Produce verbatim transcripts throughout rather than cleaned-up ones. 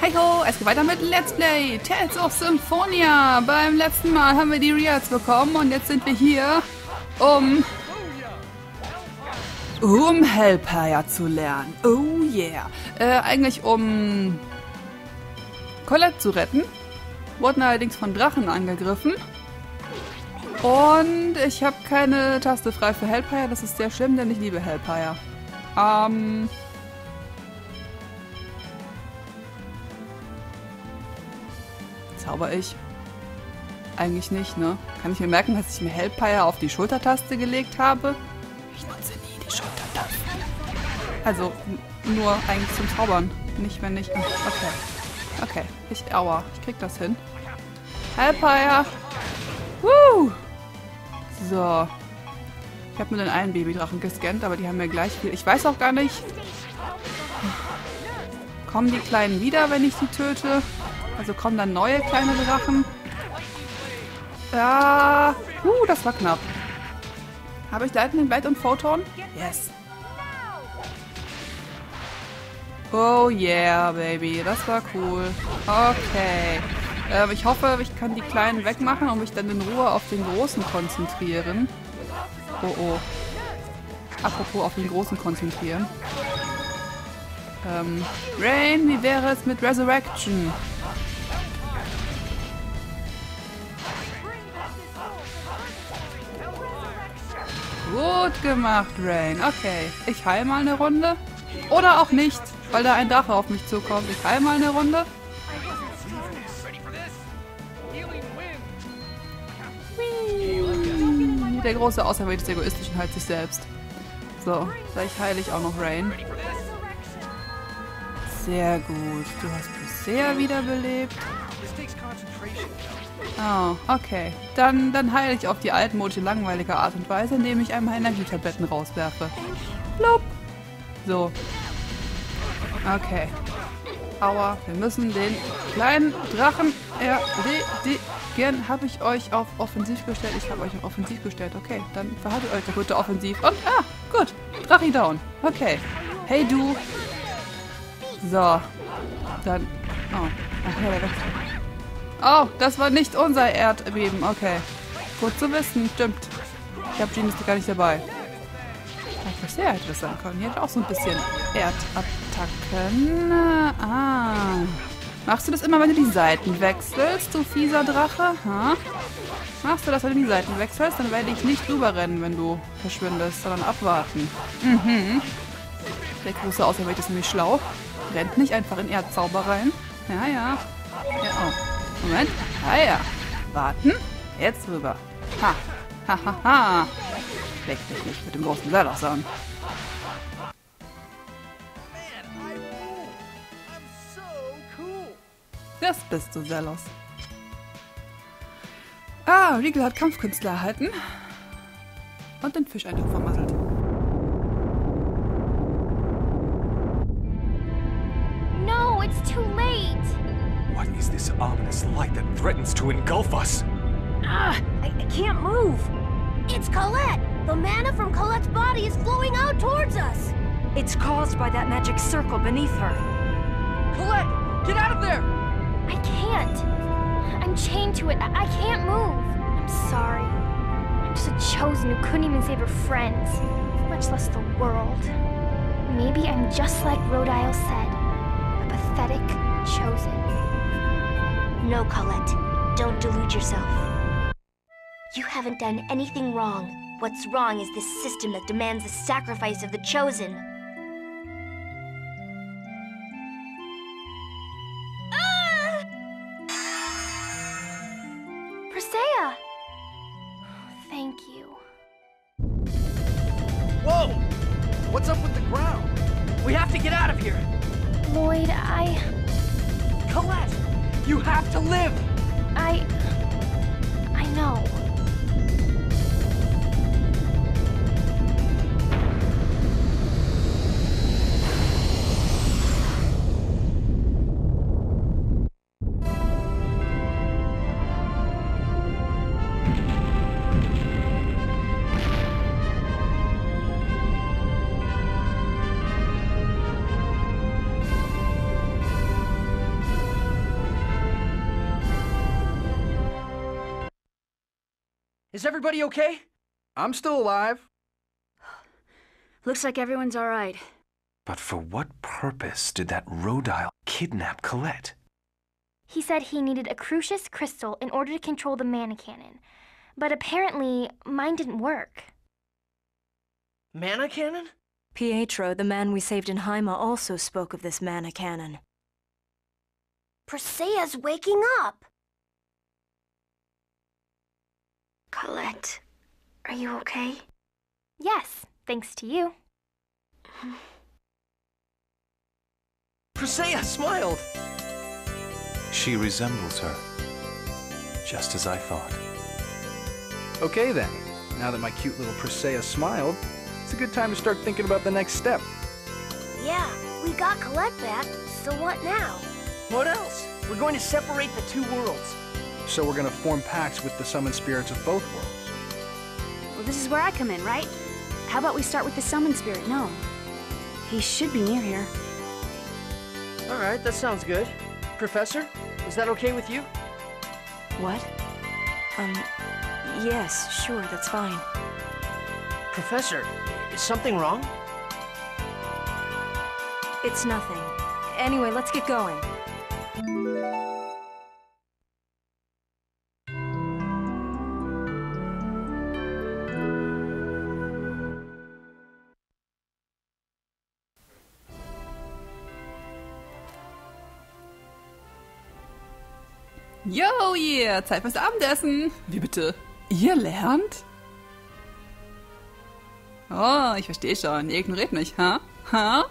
Hey ho, es geht weiter mit Let's Play Tales of Symphonia. Beim letzten Mal haben wir die Reels bekommen und jetzt sind wir hier, um... um Hellpire zu lernen. Oh yeah. Äh, eigentlich um... Colette zu retten. Wurden allerdings von Drachen angegriffen. Und ich habe keine Taste frei für Hellpire. Das ist sehr schlimm, denn ich liebe Hellpire. Ähm... Zauber ich? Eigentlich nicht, ne? Kann ich mir merken, dass ich mir Hellpire auf die Schultertaste gelegt habe? Ich nutze nie die Schultertaste. Also, nur eigentlich zum Zaubern. Nicht, wenn ich... Okay. Okay. Ich... Aua. Ich krieg das hin. Hellpire! Woo! So. Ich habe nur den einen Babydrachen gescannt, aber die haben mir gleich viel... Ich weiß auch gar nicht... Kommen die Kleinen wieder, wenn ich die töte? Also kommen dann neue kleine Drachen. Ja. Uh, das war knapp. Habe ich Lightning Blade und Photon? Yes. Oh yeah, Baby. Das war cool. Okay. Ähm, ich hoffe, ich kann die Kleinen wegmachen und mich dann in Ruhe auf den Großen konzentrieren. Oh oh. Apropos auf den Großen konzentrieren. Ähm, Raine, wie wäre es mit Resurrection? Gut gemacht, Raine. Okay, ich heile mal eine Runde. Oder auch nicht, weil da ein Drache auf mich zukommt. Ich heile mal eine Runde. Whee. Der große Auserwählte des Egoistischen heilt sich selbst. So, gleich heile ich auch noch Raine. Sehr gut. Du hast Presea wiederbelebt. Oh, okay. Dann, dann heile ich auf die altmodische, langweilige Art und Weise, indem ich einmal Energietabletten rauswerfe. Blub. So. Okay. Aua, wir müssen den kleinen Drachen erledigen. Habe ich euch auf offensiv gestellt? Ich habe euch auf offensiv gestellt. Okay, dann verhaltet euch doch bitte offensiv. Und, ah, gut. Drachi down. Okay. Hey, du. So, dann... Oh, okay, da oh, das war nicht unser Erdbeben, okay. Gut zu wissen, stimmt. Ich habe Genis gar nicht dabei. Vielleicht hätte das sein können. Hier hat auch so ein bisschen Erdattacken. Ah. Machst du das immer, wenn du die Seiten wechselst, du fieser Drache? Ha? Machst du das, wenn du die Seiten wechselst? Dann werde ich nicht rüberrennen, wenn du verschwindest, sondern abwarten. Mhm. Der große Auserwählte ist nämlich schlau. Rennt nicht einfach in Erdzauber rein. Ja, ja. Ja, oh. Moment. Ja, ja. Warten. Jetzt rüber. Ha. Ha, ha, ha. Weg dich nicht mit dem großen Salachsan. Das bist du, Zelos. Ah, Regal hat Kampfkünstler erhalten. Und den Fisch einfach vermasselt. What is this ominous light that threatens to engulf us? Ah, I, I can't move. It's Colette. The mana from Colette's body is flowing out towards us. It's caused by that magic circle beneath her. Colette, get out of there! I can't. I'm chained to it. I, I can't move. I'm sorry. I'm just a chosen who couldn't even save her friends, much less the world. Maybe I'm just like Rodyle said, a pathetic chosen. No, Colette, don't delude yourself. You haven't done anything wrong. What's wrong is this system that demands the sacrifice of the chosen. Ah! Presea! Thank you. Whoa! What's up with the ground? We have to get out of here! Lloyd, I... Colette! You have to live! I... I know. Is everybody okay? I'm still alive. Looks like everyone's all right. But for what purpose did that Rodyle kidnap Colette? He said he needed a Cruxis Crystal in order to control the Mana Cannon. But apparently, mine didn't work. Mana Cannon? Pietro, the man we saved in Haima, also spoke of this Mana Cannon. Presea's waking up! Colette, are you okay? Yes, thanks to you. Presea smiled! She resembles her, just as I thought. Okay then, now that my cute little Presea smiled, it's a good time to start thinking about the next step. Yeah, we got Colette back, so what now? What else? We're going to separate the two worlds. So we're going to form pacts with the summoned spirits of both worlds. Well, this is where I come in, right? How about we start with the summoned spirit gnome? He should be near here. All right, that sounds good. Professor, is that okay with you? What? Um, yes, sure, that's fine. Professor, is something wrong? It's nothing. Anyway, let's get going. Yo, yeah! Zeit fürs Abendessen! Wie bitte? Ihr lernt? Oh, ich verstehe schon. Ihr ignoriert mich, ha? Ha?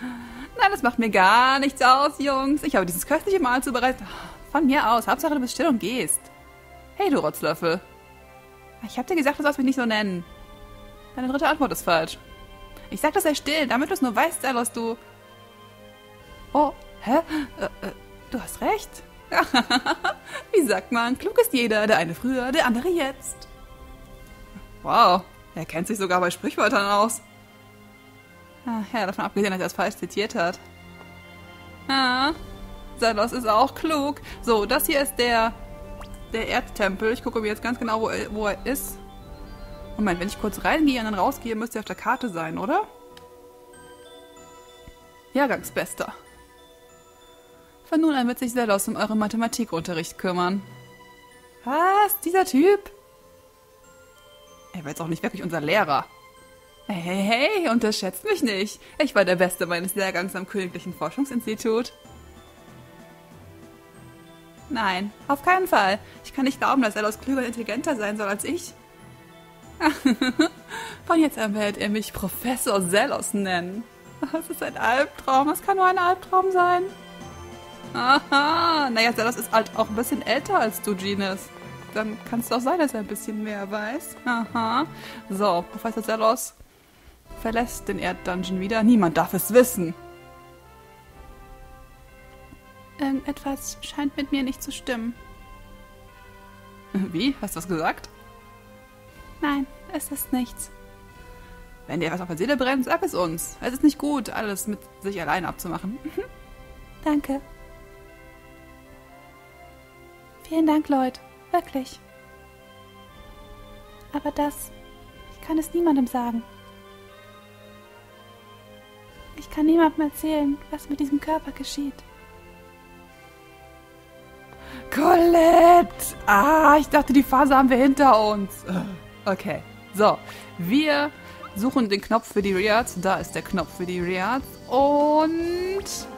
Nein, das macht mir gar nichts aus, Jungs. Ich habe dieses köstliche Mahl zubereitet. Von mir aus. Hauptsache, du bist still und gehst. Hey, du Rotzlöffel. Ich habe dir gesagt, du sollst mich nicht so nennen. Deine dritte Antwort ist falsch. Ich sag, das sei still, damit du es nur weißt, Zelos, du... Oh, hä? Äh, äh, du hast recht. Wie sagt man, klug ist jeder, der eine früher, der andere jetzt. Wow, er kennt sich sogar bei Sprichwörtern aus. Ach ja, davon abgesehen, dass er das falsch zitiert hat. Ah, Zelos ist auch klug. So, das hier ist der, der Erdtempel. Ich gucke mir jetzt ganz genau, wo, wo er ist. Moment, wenn ich kurz reingehe und dann rausgehe, müsste er auf der Karte sein, oder? Jahrgangsbester. Von nun an wird sich Zelos um euren Mathematikunterricht kümmern. Was? Dieser Typ? Er war jetzt auch nicht wirklich unser Lehrer. Hey, hey, hey, unterschätzt mich nicht. Ich war der Beste meines Lehrgangs am Königlichen Forschungsinstitut. Nein, auf keinen Fall. Ich kann nicht glauben, dass Zelos klüger und intelligenter sein soll als ich. Von jetzt an wird er mich Professor Zelos nennen. Das ist ein Albtraum. Das kann nur ein Albtraum sein. Aha, naja, Zelos ist halt auch ein bisschen älter als du, Genis. Dann kann es doch sein, dass er ein bisschen mehr weiß. Aha. So, Professor Zelos verlässt den Erddungeon wieder. Niemand darf es wissen. Irgendetwas scheint mit mir nicht zu stimmen. Wie? Hast du was gesagt? Nein, es ist nichts. Wenn dir was auf der Seele brennt, sag es uns. Es ist nicht gut, alles mit sich allein abzumachen. Danke. Vielen Dank, Leute. Wirklich. Aber das... Ich kann es niemandem sagen. Ich kann niemandem erzählen, was mit diesem Körper geschieht. Colette! Ah, ich dachte, die Phase haben wir hinter uns. Okay. So. Wir suchen den Knopf für die Rearts. Da ist der Knopf für die Rearts. Und...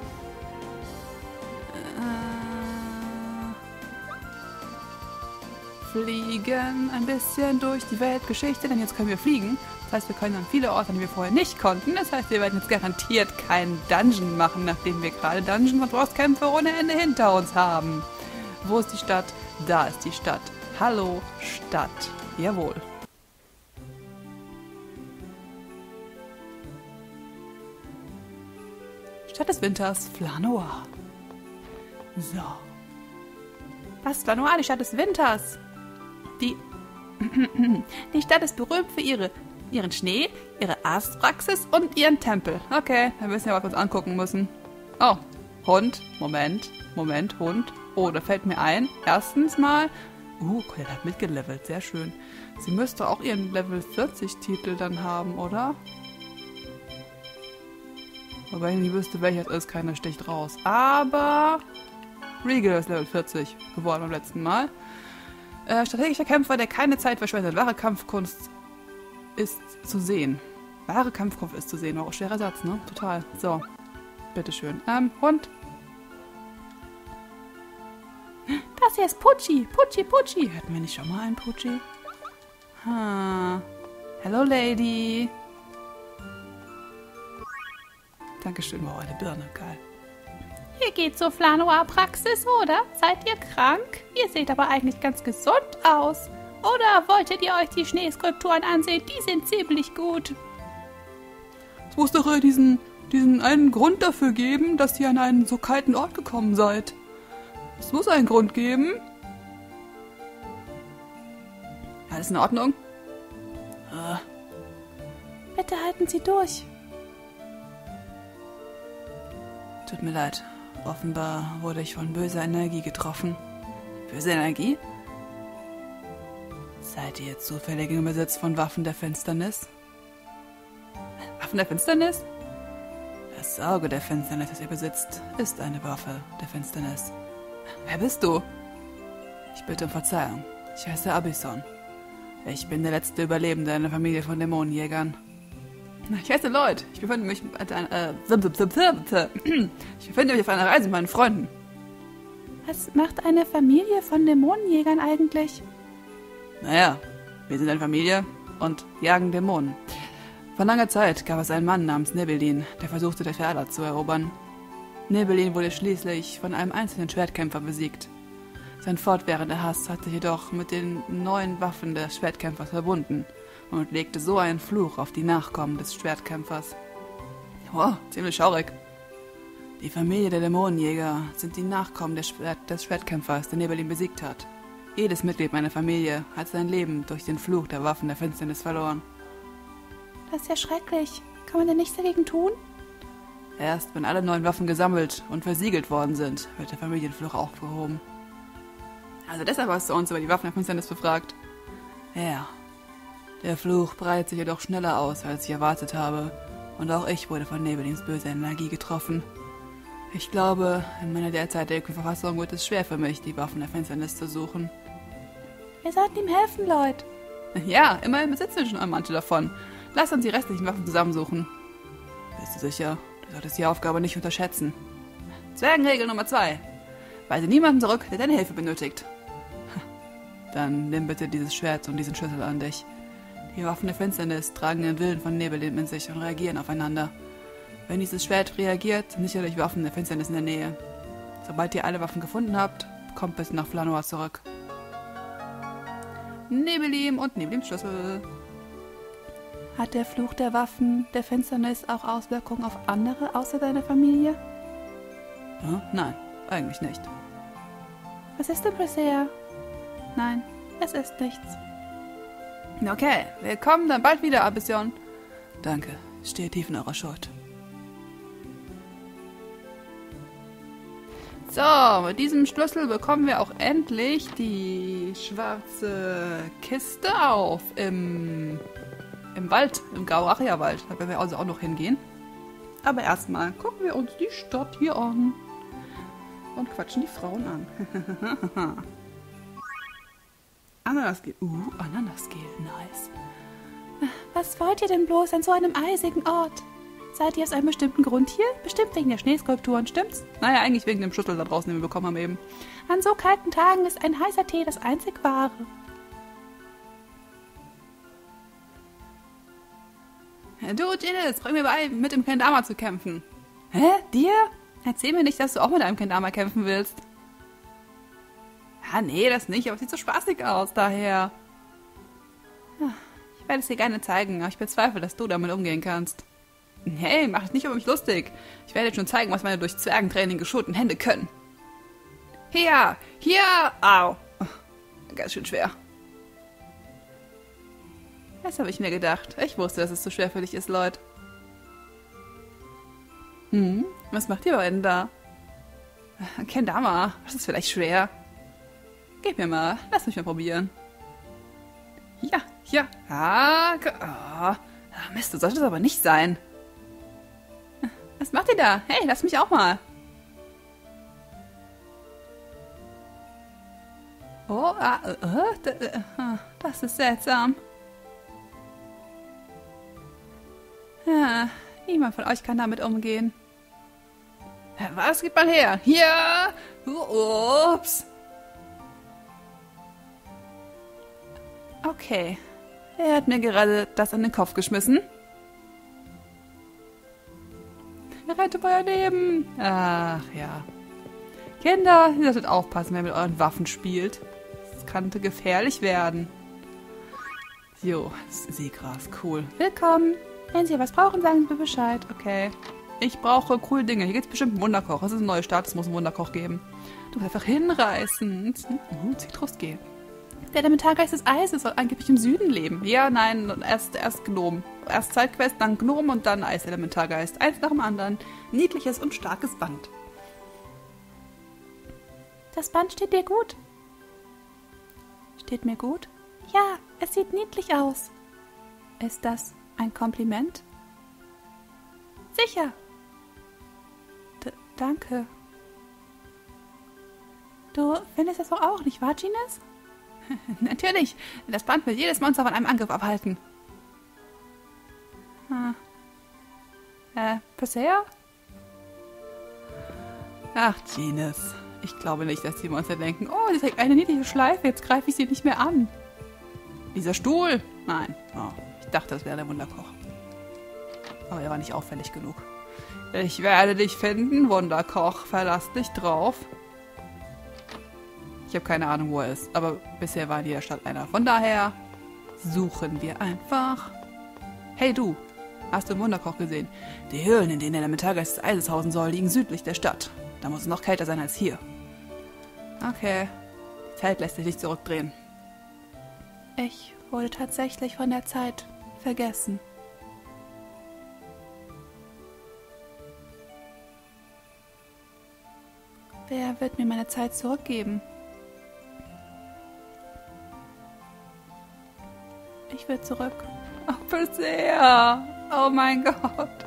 fliegen ein bisschen durch die Weltgeschichte, denn jetzt können wir fliegen. Das heißt, wir können an viele Orte, an die wir vorher nicht konnten. Das heißt, wir werden jetzt garantiert keinen Dungeon machen, nachdem wir gerade Dungeon- und Bosskämpfe ohne Ende hinter uns haben. Wo ist die Stadt? Da ist die Stadt. Hallo, Stadt. Jawohl. Stadt des Winters, Flanoir. So. Was, Flanoir, die Stadt des Winters? Die, die Stadt ist berühmt für ihre, ihren Schnee, ihre Arztpraxis und ihren Tempel. Okay, dann müssen wir mal kurz angucken müssen. Oh, Hund. Moment, Moment, Hund. Oh, da fällt mir ein. Erstens mal, Uh, Colette hat mitgelevelt, sehr schön. Sie müsste auch ihren Level vierzig Titel dann haben, oder? Wobei ich nicht wüsste, welches ist, keiner sticht raus. Aber Regal ist Level vierzig geworden beim letzten Mal. Äh, strategischer Kämpfer, der keine Zeit verschwendet. Wahre Kampfkunst ist zu sehen. Wahre Kampfkunst ist zu sehen. Auch schwerer Satz, ne? Total. So. Bitteschön. Ähm, Hund. Das hier ist Pucci. Pucci, Pucci. Hatten wir nicht schon mal einen Pucci? Ha. Hello, Lady. Dankeschön, wow, eine Birne. Geil. Ihr geht zur Flanoir-Praxis, oder? Seid ihr krank? Ihr seht aber eigentlich ganz gesund aus. Oder wolltet ihr euch die Schneeskulpturen ansehen? Die sind ziemlich gut. Es muss doch diesen, diesen einen Grund dafür geben, dass ihr an einen so kalten Ort gekommen seid. Es muss einen Grund geben. Alles in Ordnung? Ah. Bitte halten Sie durch. Tut mir leid. Offenbar wurde ich von böser Energie getroffen. Böse Energie? Seid ihr zufällig im Besitz von Waffen der Finsternis? Waffen der Finsternis? Das Auge der Finsternis, das ihr besitzt, ist eine Waffe der Finsternis. Wer bist du? Ich bitte um Verzeihung. Ich heiße Abyssion. Ich bin der letzte Überlebende einer Familie von Dämonenjägern. Ich heiße Lloyd. Ich befinde mich äh, ich befinde mich auf einer Reise mit meinen Freunden. Was macht eine Familie von Dämonenjägern eigentlich? Naja, wir sind eine Familie und jagen Dämonen. Vor langer Zeit gab es einen Mann namens Nebilim, der versuchte, der Ferda zu erobern. Nebilim wurde schließlich von einem einzelnen Schwertkämpfer besiegt. Sein fortwährender Hass hatte jedoch mit den neuen Waffen des Schwertkämpfers verbunden und legte so einen Fluch auf die Nachkommen des Schwertkämpfers. Wow, ziemlich schaurig. Die Familie der Dämonenjäger sind die Nachkommen des, Schwert des Schwertkämpfers, der Nebilim besiegt hat. Jedes Mitglied meiner Familie hat sein Leben durch den Fluch der Waffen der Finsternis verloren. Das ist ja schrecklich. Kann man denn nichts dagegen tun? Erst wenn alle neuen Waffen gesammelt und versiegelt worden sind, wird der Familienfluch aufgehoben. Also deshalb hast du uns über die Waffen der Finsternis befragt. Ja. Der Fluch breitet sich jedoch schneller aus, als ich erwartet habe. Und auch ich wurde von Nebelims böser Energie getroffen. Ich glaube, in meiner derzeitigen Verfassung wird es schwer für mich, die Waffen der Finsternis zu suchen. Wir sollten ihm helfen, Leute. Ja, immerhin besitzen wir schon manche davon. Lass uns die restlichen Waffen zusammensuchen. Bist du sicher? Du solltest die Aufgabe nicht unterschätzen. Zwergenregel Nummer zwei. Weise niemanden zurück, der deine Hilfe benötigt. Dann nimm bitte dieses Schwert und diesen Schlüssel an dich. Die Waffen der Finsternis tragen den Willen von Nebilim in sich und reagieren aufeinander. Wenn dieses Schwert reagiert, sind sicherlich Waffen der Finsternis in der Nähe. Sobald ihr alle Waffen gefunden habt, kommt bitte nach Flanoir zurück. Nebilim und Nebelims Schlüssel. Hat der Fluch der Waffen der Finsternis auch Auswirkungen auf andere außer deiner Familie? Hm? Nein, eigentlich nicht. Was ist denn Presea? Nein, es ist nichts. Okay, wir kommen dann bald wieder, Abyssion. Danke, steht tief in eurer Schuld. So, mit diesem Schlüssel bekommen wir auch endlich die schwarze Kiste auf im, im Wald, im Gaurachia-Wald. Da werden wir also auch noch hingehen. Aber erstmal gucken wir uns die Stadt hier an und quatschen die Frauen an. Ananasgel. Uh, Ananasgel. Nice. Was wollt ihr denn bloß an so einem eisigen Ort? Seid ihr aus einem bestimmten Grund hier? Bestimmt wegen der Schneeskulpturen, stimmt's? Naja, eigentlich wegen dem Schüttel da draußen, den wir bekommen haben eben. An so kalten Tagen ist ein heißer Tee das einzig wahre. Du, Genis, bring mir bei, mit dem Kendama zu kämpfen. Hä? Dir? Erzähl mir nicht, dass du auch mit einem Kendama kämpfen willst. Ah, nee, das nicht, aber es sieht so spaßig aus, daher. Ich werde es dir gerne zeigen, aber ich bezweifle, dass du damit umgehen kannst. Hey, mach dich nicht über mich lustig. Ich werde dir schon zeigen, was meine durch Zwergentraining geschulten Hände können. Hier, hier, au. Ganz schön schwer. Das habe ich mir gedacht. Ich wusste, dass es so schwer für dich ist, Leute. Hm, was macht ihr beiden da? Kendama, das ist vielleicht schwer. Gib mir mal. Lass mich mal probieren. Ja, ja. Ah, oh. Ach Mist, das sollte das aber nicht sein. Was macht ihr da? Hey, lass mich auch mal. Oh, ah, ah, das ist seltsam. Ja, niemand von euch kann damit umgehen. Was? Gib mal her. Hier! Ups! Okay. Er hat mir gerade das in den Kopf geschmissen. Rettet euer Leben! Ach ja. Kinder, ihr solltet aufpassen, wenn ihr mit euren Waffen spielt. Das könnte gefährlich werden. Jo, Seegras, cool. Willkommen. Wenn Sie was brauchen, sagen Sie mir Bescheid. Okay. Ich brauche coole Dinge. Hier gibt es bestimmt einen Wunderkoch. Es ist ein neuer Start, es muss einen Wunderkoch geben. Du bist einfach hinreißend. Uh, Zitrusgel. Der Elementargeist des Eises soll angeblich im Süden leben. Ja, nein, erst, erst Gnom. Erst Zeitquest, dann Gnom und dann Eiselementargeist. Eins nach dem anderen. Niedliches und starkes Band. Das Band steht dir gut. Steht mir gut? Ja, es sieht niedlich aus. Ist das ein Kompliment? Sicher. D- danke. Du findest das doch auch, nicht wahr, Genis? Natürlich. Das Band will jedes Monster von einem Angriff abhalten. Hm. Äh, Presea? Ach, Genis. Ich glaube nicht, dass die Monster denken, oh, sie trägt eine niedliche Schleife, jetzt greife ich sie nicht mehr an. Dieser Stuhl? Nein. Oh, ich dachte, das wäre der Wunderkoch. Aber er war nicht auffällig genug. Ich werde dich finden, Wunderkoch. Verlass dich drauf. Ich habe keine Ahnung, wo er ist. Aber bisher war in jeder Stadt einer. Von daher suchen wir einfach. Hey du, hast du den Wunderkoch gesehen? Die Höhlen, in denen der Elementargeist des Eises hausen soll, liegen südlich der Stadt. Da muss es noch kälter sein als hier. Okay. Die Zeit lässt sich nicht zurückdrehen. Ich wurde tatsächlich von der Zeit vergessen. Wer wird mir meine Zeit zurückgeben? Ich will zurück. Oh, Presea! Oh mein Gott!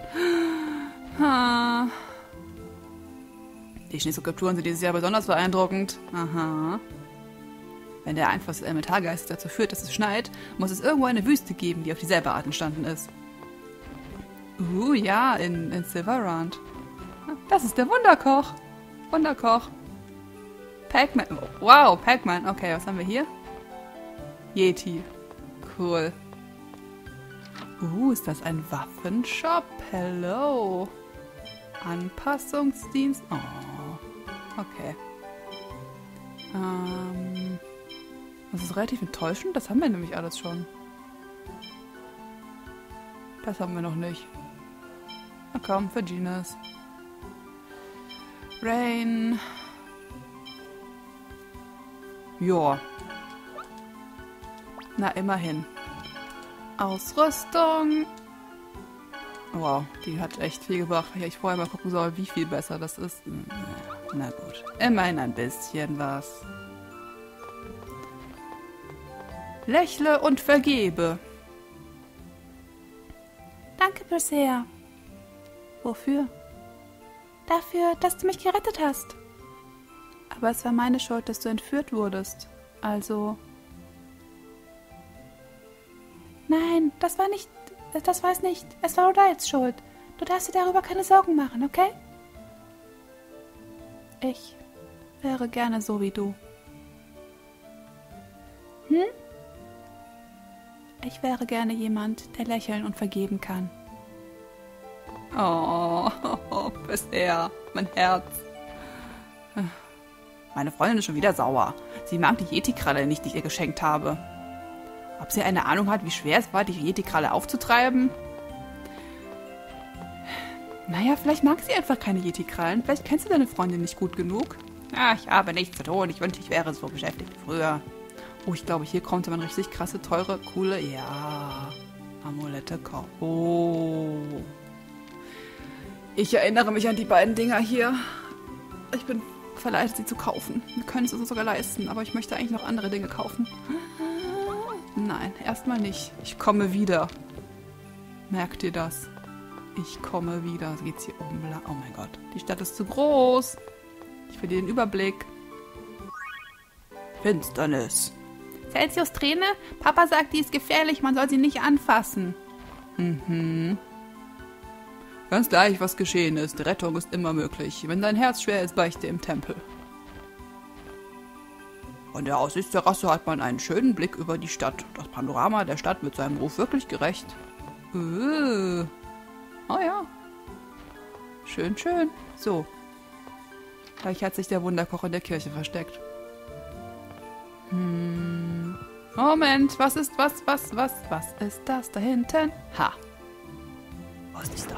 Ah. Die Schneeskulpturen sind dieses Jahr besonders beeindruckend. Aha. Wenn der Einfluss des Elementargeistes dazu führt, dass es schneit, muss es irgendwo eine Wüste geben, die auf dieselbe Art entstanden ist. Uh, ja, in, in Silverrand. Das ist der Wunderkoch. Wunderkoch. Pac-Man. Wow, Pac-Man. Okay, was haben wir hier? Yeti. Cool. Uh, ist das ein Waffenshop? Hello. Anpassungsdienst. Oh. Okay. Ähm. Das ist relativ enttäuschend. Das haben wir nämlich alles schon. Das haben wir noch nicht. Na komm, für Genis. Raine. Joa. Na, immerhin. Ausrüstung. Wow, die hat echt viel gebracht. Ich hätte vorher mal gucken sollen, wie viel besser das ist. Na gut. Immerhin ein bisschen was. Lächle und vergebe. Danke, Presea. Wofür? Dafür, dass du mich gerettet hast. Aber es war meine Schuld, dass du entführt wurdest. Also... Nein, das war nicht... Das war es nicht. Es war Rodyles Schuld. Du darfst dir darüber keine Sorgen machen, okay? Ich wäre gerne so wie du. Hm? Ich wäre gerne jemand, der lächeln und vergeben kann. Oh, Presea, mein Herz. Meine Freundin ist schon wieder sauer. Sie mag die Yeti-Kralle nicht, die ich ihr geschenkt habe. Ob sie eine Ahnung hat, wie schwer es war, die Yeti-Kralle aufzutreiben? Naja, vielleicht mag sie einfach keine Yeti-Krallen. Vielleicht kennst du deine Freundin nicht gut genug. Ja, ich habe nichts zu tun. Ich wünschte, ich wäre so beschäftigt wie früher. Oh, ich glaube, hier kommt man richtig krasse, teure, coole... Ja, Amulette kaufen. Oh. Ich erinnere mich an die beiden Dinger hier. Ich bin verleitet, sie zu kaufen. Wir können es uns sogar leisten, aber ich möchte eigentlich noch andere Dinge kaufen. Nein, erstmal nicht. Ich komme wieder. Merkt ihr das? Ich komme wieder. Geht's hier oben lang? Oh mein Gott. Die Stadt ist zu groß. Ich verliere den Überblick. Finsternis. Celsius Träne? Papa sagt, die ist gefährlich. Man soll sie nicht anfassen. Mhm. Ganz gleich, was geschehen ist. Rettung ist immer möglich. Wenn dein Herz schwer ist, beichte im Tempel. Von der Aussichtsterrasse hat man einen schönen Blick über die Stadt. Das Panorama der Stadt wird seinem Ruf wirklich gerecht. Uh. Oh ja. Schön, schön. So. Gleich hat sich der Wunderkoch in der Kirche versteckt. Hm. Moment, was ist was, was, was, was ist das da hinten? Ha. Was ist da?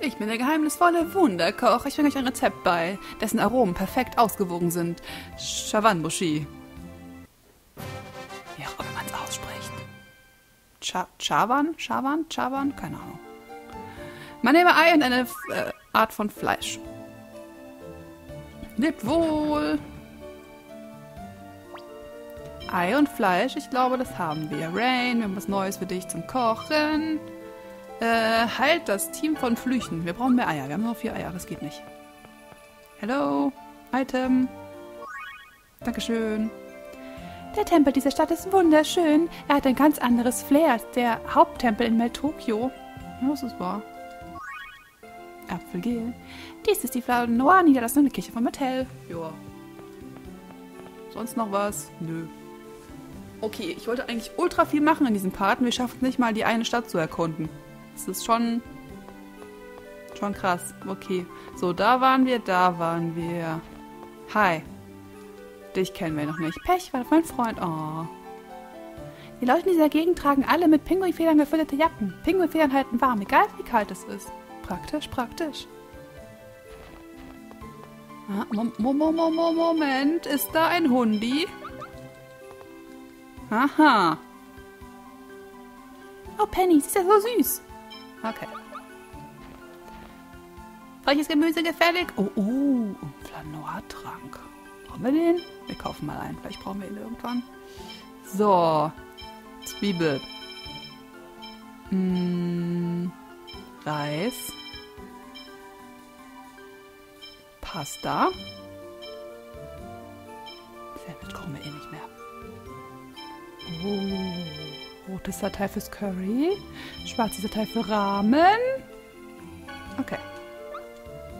Ich bin der geheimnisvolle Wunderkoch. Ich bringe euch ein Rezept bei, dessen Aromen perfekt ausgewogen sind. Chawanmushi. Wie auch immer man es ausspricht. Cha Chawan? Chawan? Chawan? Keine Ahnung. Man nehme Ei und eine äh, Art von Fleisch. Lebt wohl! Ei und Fleisch, ich glaube, das haben wir. Raine, wir haben was Neues für dich zum Kochen. Äh, halt das Team von Flüchen. Wir brauchen mehr Eier. Wir haben nur vier Eier, das geht nicht. Hello, Item. Dankeschön. Der Tempel dieser Stadt ist wunderschön. Er hat ein ganz anderes Flair als der Haupttempel in Meltokio. Ja, das ist wahr. Apfelgel. Dies ist die Flanoir, niederlassene Kirche vom Hotel. Joa. Sonst noch was? Nö. Okay, ich wollte eigentlich ultra viel machen in diesem Part. Wir schaffen es nicht mal, die eine Stadt zu erkunden. Das ist schon... schon krass. Okay. So, da waren wir, da waren wir. Hi. Dich kennen wir noch nicht. Pech, war doch mein Freund. Oh. Die Leute in dieser Gegend tragen alle mit Pinguinfedern gefüllte Jacken. Pinguinfedern halten warm, egal wie kalt es ist. Praktisch, praktisch. Ah, Mom Mom Mom Moment, ist da ein Hundi? Aha. Oh, Penny, sie ist ja so süß. Okay. Welches Gemüse gefällig? Oh, oh, ein Flanoir-Trank. Brauchen wir den? Wir kaufen mal einen, vielleicht brauchen wir ihn irgendwann. So. Zwiebel. Hm. Reis. Pasta. Sandwich kommen wir eh nicht mehr. Oh, rotes Satei fürs Curry. Schwarzes Satei für Ramen. Okay.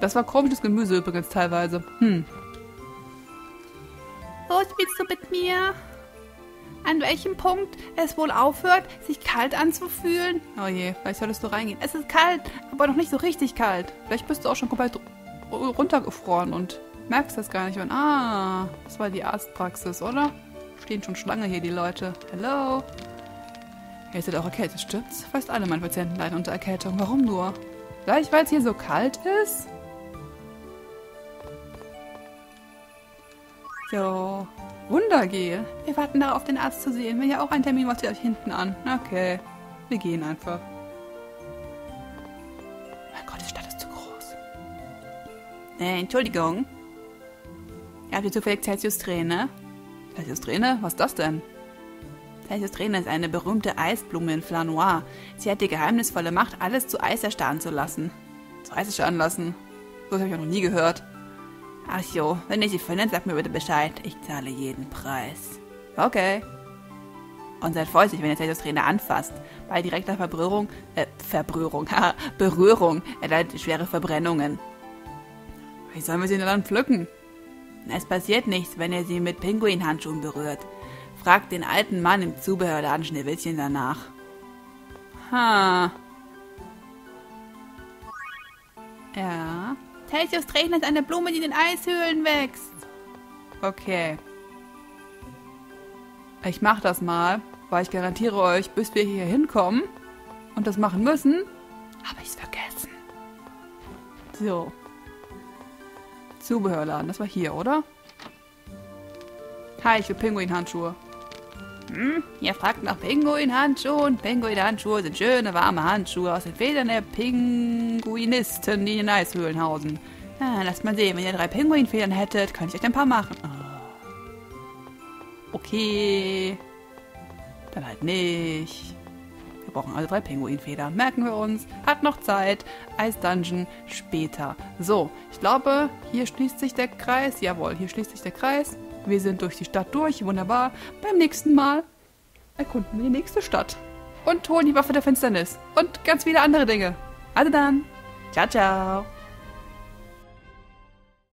Das war komisches Gemüse übrigens teilweise. Hm. So spielst du mit mir? An welchem Punkt es wohl aufhört, sich kalt anzufühlen? Oh je, vielleicht solltest du reingehen. Es ist kalt, aber noch nicht so richtig kalt. Vielleicht bist du auch schon komplett runtergefroren und merkst das gar nicht. Und, ah, das war die Arztpraxis, oder? Stehen schon Schlange hier, die Leute. Hello. Ihr seid auch erkältet, stimmt's? Fast alle meine Patienten leiden unter Erkältung. Warum nur? Vielleicht, weil es hier so kalt ist? So. Wundergel. Wir warten darauf, den Arzt zu sehen. Will ja auch einen Termin, was wir euch hinten an. Okay. Wir gehen einfach. Äh, Entschuldigung. Habt ihr zufällig Celsius Träne? Celsius Träne? Was ist das denn? Celsius Träne ist eine berühmte Eisblume in Flanoir. Sie hat die geheimnisvolle Macht, alles zu Eis erstarren zu lassen. Zu Eis erstarren lassen? So habe ich auch noch nie gehört. Ach so, wenn ihr sie findet, sagt mir bitte Bescheid. Ich zahle jeden Preis. Okay. Und seid vorsichtig, wenn ihr Celsius Träne anfasst. Bei direkter Verbrührung, äh, Verbrührung, haha, Berührung erleidet schwere Verbrennungen. Wie sollen wir sie denn dann pflücken? Es passiert nichts, wenn ihr sie mit Pinguinhandschuhen berührt. Fragt den alten Mann im Zubehörladen Schneewittchen danach. Ha. Ja. Celsius Träne ist eine Blume, die in den Eishöhlen wächst. Okay. Ich mach das mal, weil ich garantiere euch, bis wir hier hinkommen und das machen müssen, habe ich es vergessen. So. Zubehörladen. Das war hier, oder? Hi, ich will Pinguinhandschuhe. Hm? Ihr fragt nach Pinguinhandschuhen. Pinguinhandschuhe sind schöne, warme Handschuhe aus den Federn der Pinguinisten, die in Eishöhlen hausen. Ah, lasst mal sehen, wenn ihr drei Pinguinfedern hättet, könnte ich euch ein paar machen. Oh. Okay. Dann halt nicht. Wir brauchen also drei Pinguinfedern. Merken wir uns. Hat noch Zeit. Eis Dungeon später. So, ich glaube, hier schließt sich der Kreis. Jawohl, hier schließt sich der Kreis. Wir sind durch die Stadt durch. Wunderbar. Beim nächsten Mal erkunden wir die nächste Stadt. Und holen die Waffe der Finsternis. Und ganz viele andere Dinge. Also dann. Ciao, ciao.